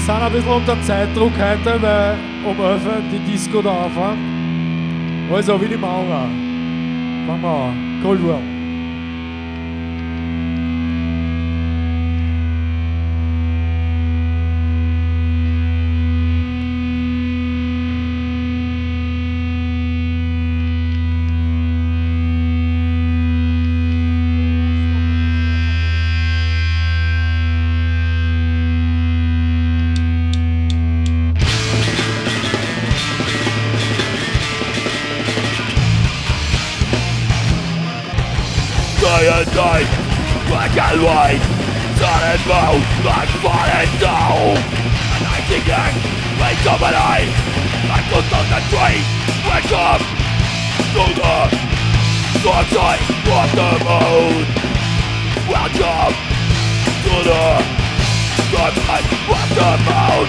Wir sind ein bisschen unter Zeitdruck heute, weil um 11 Uhr die Disco da aufhört. Also, wie die Maurer. Fangen wir an. Cold World. Black and white, sun and moon, black, fire and down. And I think that, wake up at night, I go down the street, wake up to the dark side of the moon. Welcome to the dark side of the moon.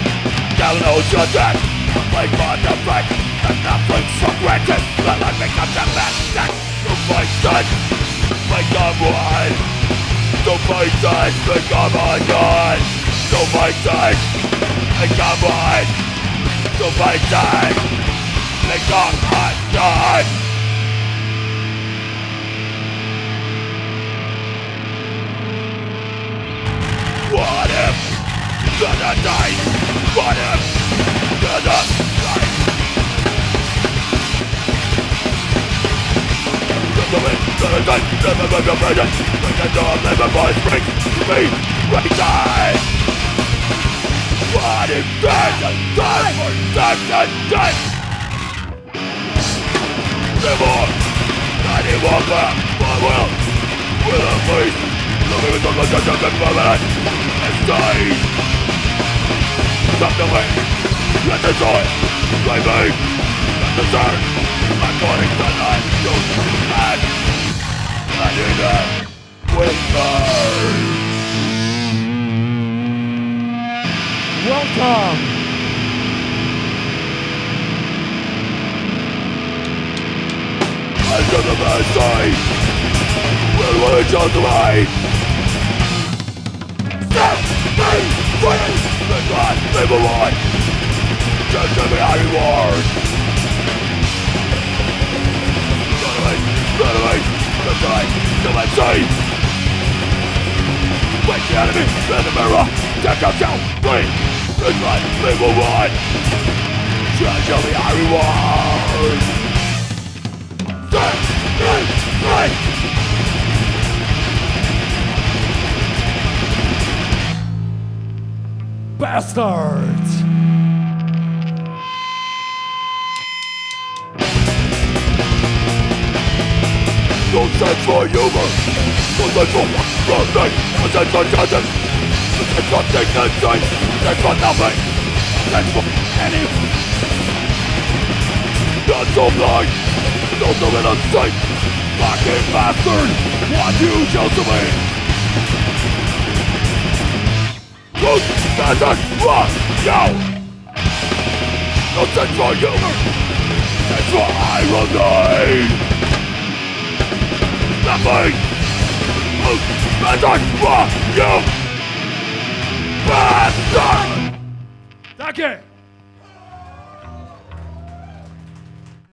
Down ocean deck, I play for the break, and nothing's so granted. But I make up the last deck, to fight that. Make up one. Don't fight that. Make up a gun. Don't fight that. Make up one. Don't fight that. Make up a gun. What if you're the night? What if you're the night? I do that with birds. Welcome. Under the mercy, will we just wait? Stop me free. The God, they will want. Just give me a reward. Run away. The side, to my side. Wake the enemy, in the mirror. Take us down, please. This life, they will run. Treasure the reward. Six, eight, nine. Bastards. No sense for humor, no sense for nothing, no sense for nothing, no sense for dignity, no sense for nothing, no sense for anything. Not so blind, no so innocent, fucking bastard, what you chose to be. Look, peasant, run, yo! No sense for humor, no sense for irony. Nothing! Oh, bastard! Fuck you! Bastard! Danke!